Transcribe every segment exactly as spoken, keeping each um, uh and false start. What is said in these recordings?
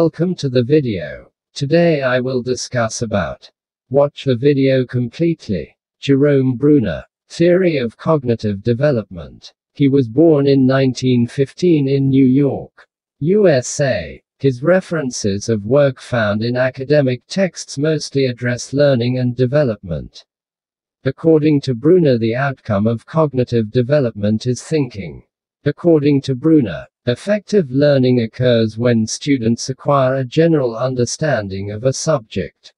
Welcome to the video. Today I will discuss about. Watch the video completely. Jerome Bruner. Theory of cognitive development. He was born in nineteen fifteen in New York, U S A. His references of work found in academic texts mostly address learning and development. According to Bruner, the outcome of cognitive development is thinking. According to Bruner, effective learning occurs when students acquire a general understanding of a subject.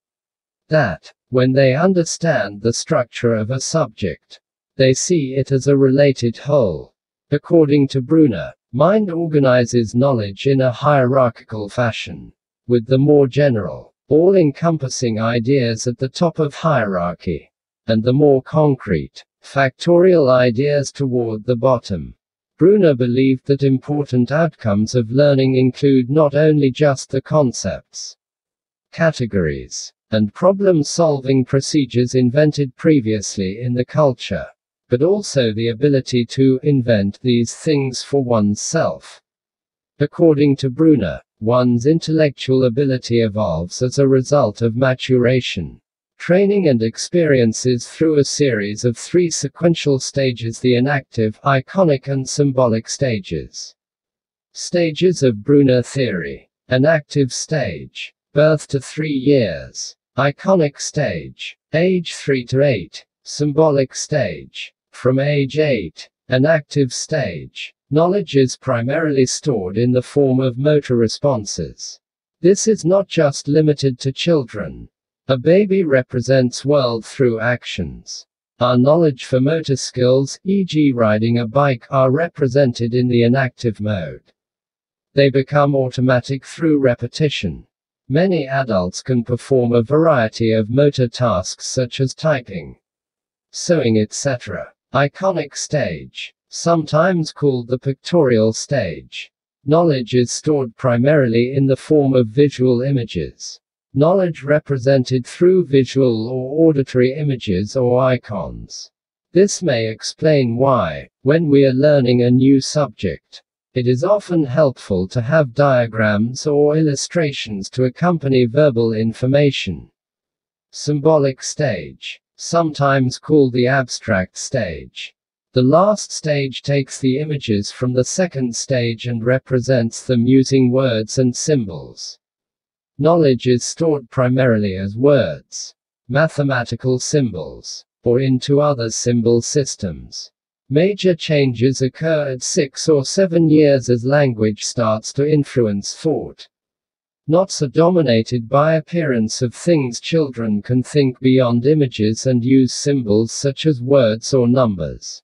That, when they understand the structure of a subject, they see it as a related whole. According to Bruner, mind organizes knowledge in a hierarchical fashion, with the more general, all-encompassing ideas at the top of hierarchy, and the more concrete, factorial ideas toward the bottom. Bruner believed that important outcomes of learning include not only just the concepts, categories, and problem-solving procedures invented previously in the culture, but also the ability to invent these things for oneself. According to Bruner, one's intellectual ability evolves as a result of maturation, training and experiences through a series of three sequential stages: the inactive, iconic and symbolic stages. Stages of Bruner theory. Inactive stage, birth to three years. Iconic stage, age three to eight. Symbolic stage, from age eight. Inactive stage, knowledge is primarily stored in the form of motor responses. This is not just limited to children. A baby represents world through actions. Our knowledge for motor skills, for example riding a bike, are represented in the inactive mode. They become automatic through repetition. Many adults can perform a variety of motor tasks such as typing, sewing, et cetera. Iconic stage, sometimes called the pictorial stage. Knowledge is stored primarily in the form of visual images. Knowledge represented through visual or auditory images or icons. This may explain why, when we are learning a new subject, it is often helpful to have diagrams or illustrations to accompany verbal information. Symbolic stage, sometimes called the abstract stage. The last stage takes the images from the second stage and represents them using words and symbols. Knowledge is stored primarily as words, mathematical symbols, or into other symbol systems. Major changes occur at six or seven years as language starts to influence thought. Not so dominated by appearance of things, children can think beyond images and use symbols such as words or numbers.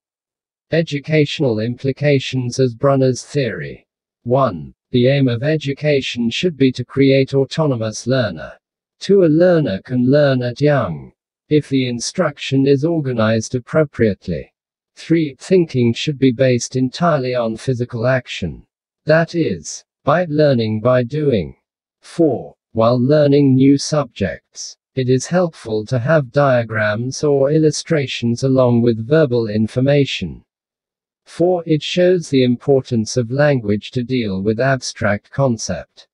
Educational implications as Bruner's theory. one. The aim of education should be to create autonomous learner. two. A learner can learn at young, if the instruction is organized appropriately. three. Thinking should be based entirely on physical action. That is, by learning by doing. four. While learning new subjects, it is helpful to have diagrams or illustrations along with verbal information. four. It shows the importance of language to deal with abstract concept.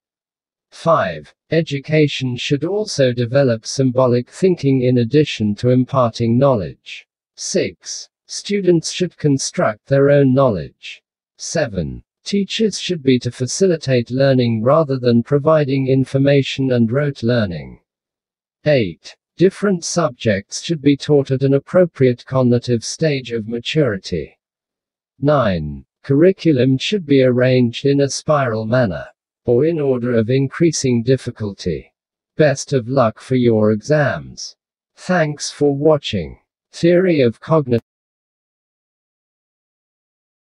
five. Education should also develop symbolic thinking in addition to imparting knowledge. six. Students should construct their own knowledge. seven. Teachers should be to facilitate learning rather than providing information and rote learning. eight. Different subjects should be taught at an appropriate cognitive stage of maturity. nine. Curriculum should be arranged in a spiral manner, or in order of increasing difficulty. Best of luck for your exams. Thanks for watching. Theory of cognitive